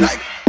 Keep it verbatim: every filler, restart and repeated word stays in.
like